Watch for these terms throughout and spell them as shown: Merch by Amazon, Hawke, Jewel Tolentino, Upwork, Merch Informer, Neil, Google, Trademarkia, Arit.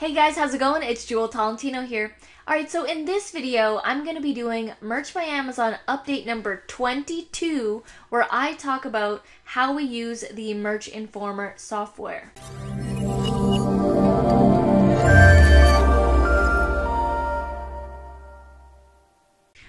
Hey guys, how's it going? It's Jewel Tolentino here. Alright, so in this video, I'm going to be doing Merch by Amazon update number 22, where I talk about how we use the Merch Informer software.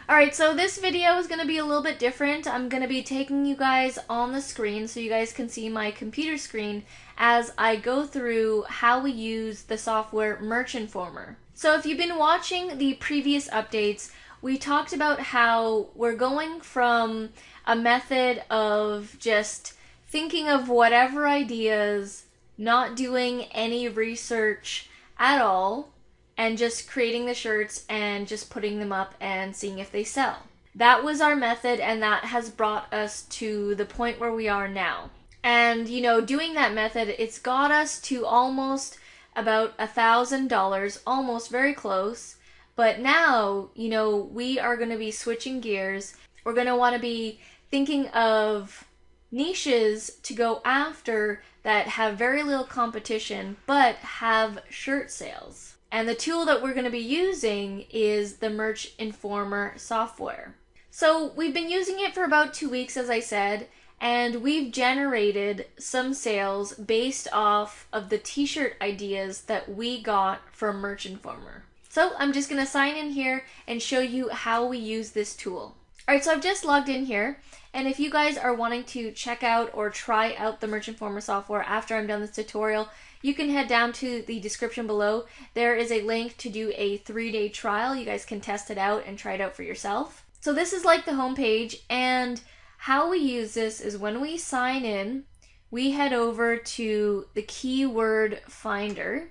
Alright, so this video is going to be a little bit different. I'm going to be taking you guys on the screen so you guys can see my computer screen as I go through how we use the software Merch Informer. So if you've been watching the previous updates, we talked about how we're going from a method of just thinking of whatever ideas, not doing any research at all, and just creating the shirts and just putting them up and seeing if they sell. That was our method, and that has brought us to the point where we are now. And you know, doing that method, it's got us to almost about $1,000, almost very close. But now, you know, we are going to be switching gears. We're going to want to be thinking of niches to go after that have very little competition but have shirt sales. And the tool that we're going to be using is the Merch Informer software. So we've been using it for about 2 weeks, as I said, and we've generated some sales based off of the t-shirt ideas that we got from Merch Informer. So I'm just going to sign in here and show you how we use this tool. Alright, so I've just logged in here, and if you guys are wanting to check out or try out the Merch Informer software after I'm done this tutorial, you can head down to the description below. There is a link to do a 3-day trial. You guys can test it out and try it out for yourself. So this is like the homepage, and how we use this is when we sign in, we head over to the keyword finder,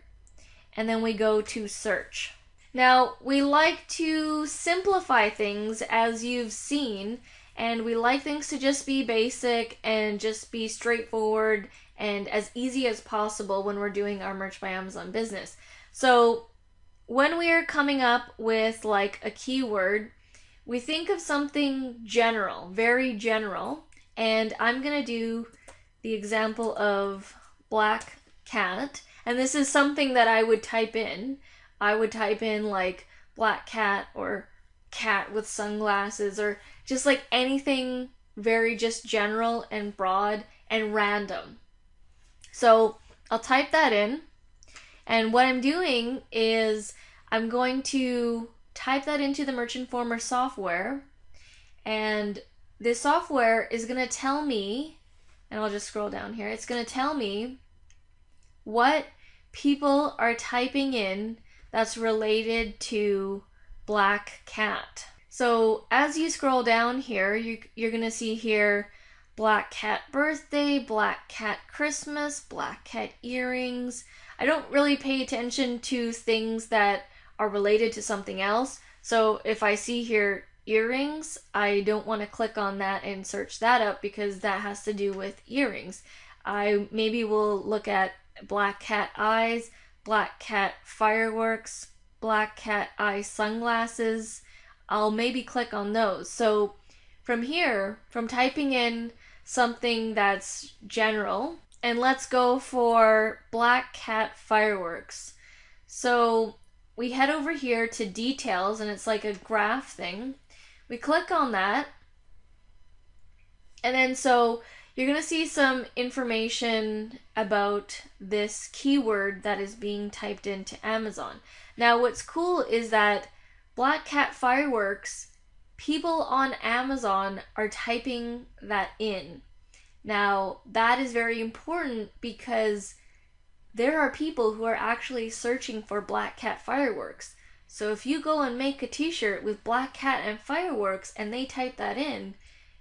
and then we go to search. Now, we like to simplify things, as you've seen, and we like things to just be basic and just be straightforward and as easy as possible when we're doing our Merch by Amazon business. So when we are coming up with like a keyword, we think of something general, very general, and I'm going to do the example of black cat, and this is something that I would type in. I would type in like black cat or cat with sunglasses or just like anything very just general and broad and random. So I'll type that in, and what I'm doing is I'm going to type that into the Merch Informer software, and this software is going to tell me, and I'll just scroll down here, it's going to tell me what people are typing in that's related to black cat. So as you scroll down here, you're gonna see here black cat birthday, black cat Christmas, black cat earrings. I don't really pay attention to things that are related to something else. So if I see here earrings, I don't want to click on that and search that up because that has to do with earrings. I maybe will look at black cat eyes, black cat fireworks, black cat eye sunglasses. I'll maybe click on those. So from here, from typing in something that's general, and let's go for black cat fireworks. So we head over here to details, and it's like a graph thing. We click on that, and then so you're going to see some information about this keyword that is being typed into Amazon. Now, what's cool is that black cat fireworks, people on Amazon are typing that in. Now, that is very important because there are people who are actually searching for black cat fireworks. So if you go and make a t-shirt with black cat and fireworks and they type that in,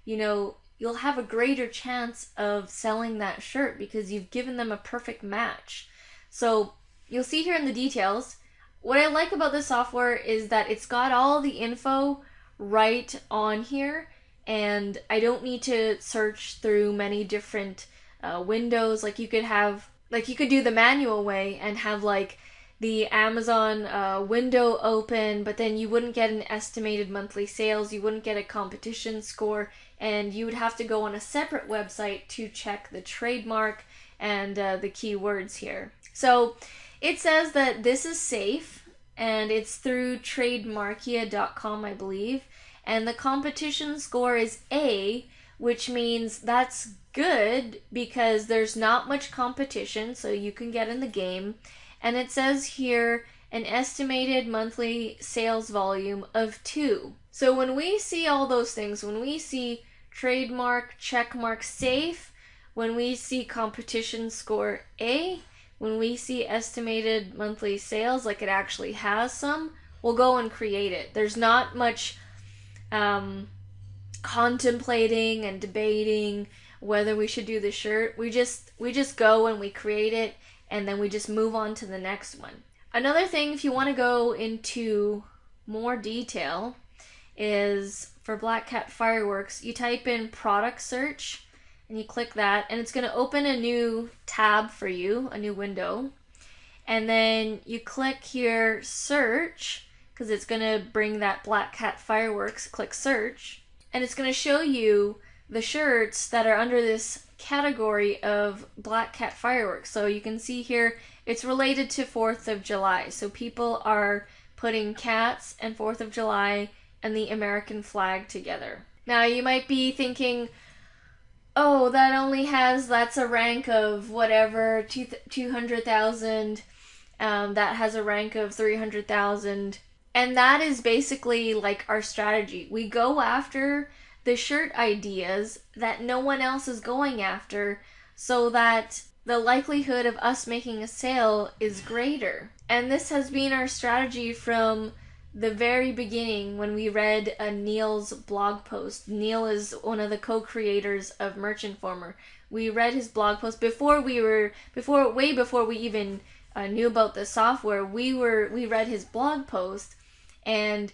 you know, you'll have a greater chance of selling that shirt because you've given them a perfect match. So you'll see here in the details, what I like about this software is that it's got all the info right on here, and I don't need to search through many different windows. Like you could do the manual way and have like the Amazon window open, but then you wouldn't get an estimated monthly sales, you wouldn't get a competition score, and you would have to go on a separate website to check the trademark and the keywords here. So It says that this is safe, and it's through Trademarkia.com, I believe. And the competition score is A, which means that's good because there's not much competition, so you can get in the game. And it says here an estimated monthly sales volume of 2. So when we see all those things, when we see trademark, checkmark, safe, when we see competition score A, when we see estimated monthly sales, like it actually has some, we'll go and create it. There's not much contemplating and debating whether we should do the shirt. We just go and we create it, and then we just move on to the next one. Another thing, if you want to go into more detail, is for Black Cat Fireworks, you type in product search and you click that, and it's going to open a new tab for you, a new window. And then you click here search, because it's going to bring that Black Cat Fireworks, click search, and it's going to show you the shirts that are under this category of Black Cat Fireworks. So you can see here it's related to 4th of July, so people are putting cats and 4th of July and the American flag together. Now you might be thinking, oh, that only has, that's a rank of whatever, 200,000, that has a rank of 300,000, and that is basically like our strategy. We go after the shirt ideas that no one else is going after, so that the likelihood of us making a sale is greater. And this has been our strategy from the very beginning when we read Neil's blog post. Neil is one of the co-creators of Merch Informer. We read his blog post way before we even knew about the software. We read his blog post, and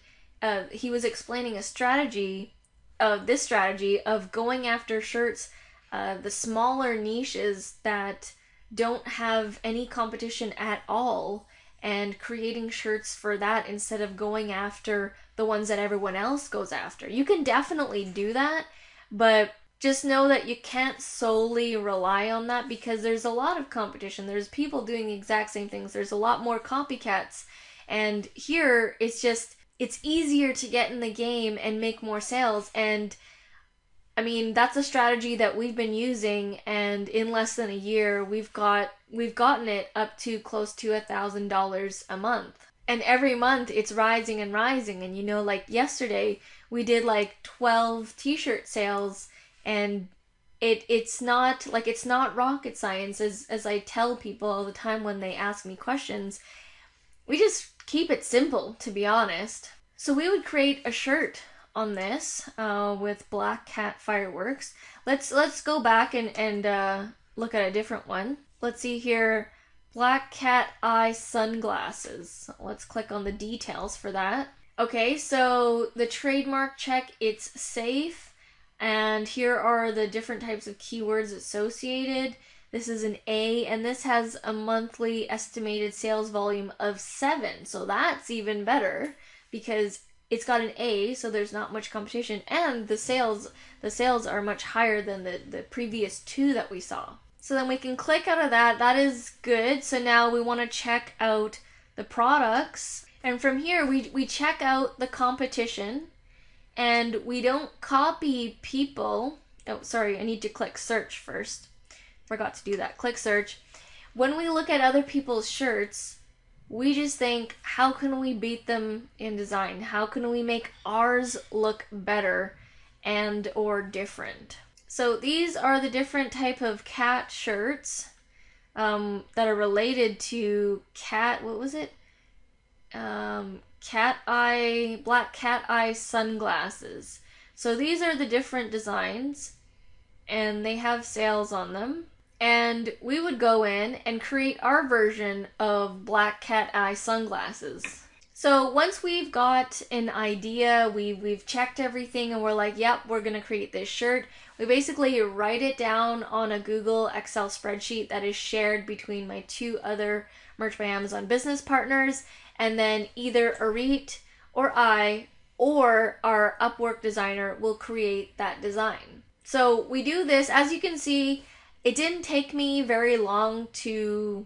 he was explaining a strategy of this strategy of going after shirts, the smaller niches that don't have any competition at all, and creating shirts for that instead of going after the ones that everyone else goes after. You can definitely do that, but just know that you can't solely rely on that, because there's a lot of competition. There's people doing the exact same things. There's a lot more copycats. And here, it's just, it's easier to get in the game and make more sales. And I mean, that's a strategy that we've been using, and in less than a year, we've gotten it up to close to $1,000 a month. And every month it's rising and rising. And you know, like yesterday we did like 12 t-shirt sales, and it's not rocket science, as I tell people all the time when they ask me questions. We just keep it simple, to be honest. So we would create a shirt on this with Black Cat Fireworks. Let's go back and look at a different one. Let's see here, Black Cat Eye Sunglasses. Let's click on the details for that. Okay, so the trademark check, it's safe. And here are the different types of keywords associated. This is an A, and this has a monthly estimated sales volume of 7. So that's even better because it's got an A, so there's not much competition. And the sales are much higher than the previous 2 that we saw. So then we can click out of that. That is good. So now we want to check out the products. And from here, we check out the competition. And we don't copy people. Oh, sorry, I need to click search first. Forgot to do that. Click search. When we look at other people's shirts, we just think, how can we beat them in design? How can we make ours look better and or different? So these are the different type of cat shirts that are related to cat, what was it? Black Cat Eye Sunglasses. So these are the different designs, and they have sales on them. And we would go in and create our version of Black Cat Eye Sunglasses. So once we've got an idea, we've checked everything, and we're like, yep, we're gonna create this shirt. We basically write it down on a Google Excel spreadsheet that is shared between my 2 other Merch by Amazon business partners, and then either Arit or I or our Upwork designer will create that design. So we do this. As you can see, it didn't take me very long to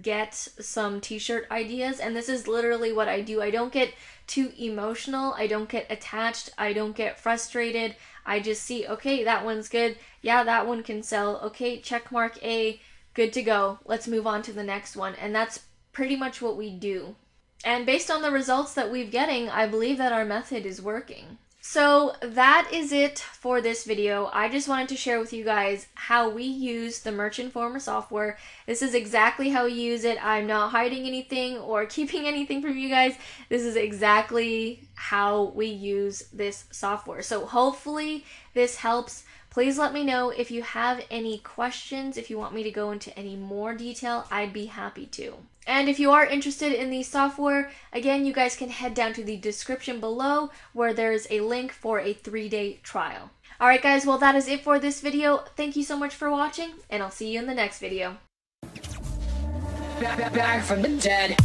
get some t-shirt ideas, and this is literally what I do. I don't get too emotional, I don't get attached, I don't get frustrated. I just see, okay, that one's good, yeah, that one can sell, okay, check mark A, good to go, let's move on to the next one. And that's pretty much what we do. And based on the results that we're getting, I believe that our method is working. So that is it for this video. I just wanted to share with you guys how we use the Merch Informer software. This is exactly how we use it. I'm not hiding anything or keeping anything from you guys. This is exactly how we use this software. So hopefully this helps. Please let me know if you have any questions. If you want me to go into any more detail, I'd be happy to. And if you are interested in the software, again, you guys can head down to the description below where there's a link for a 3-day trial. All right, guys, well, that is it for this video. Thank you so much for watching, and I'll see you in the next video. Back from the dead.